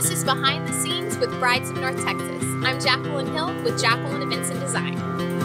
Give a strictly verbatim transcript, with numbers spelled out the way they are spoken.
This is Behind the Scenes with Brides of North Texas. I'm Jacqueline Hill with Jacqueline Events and Design.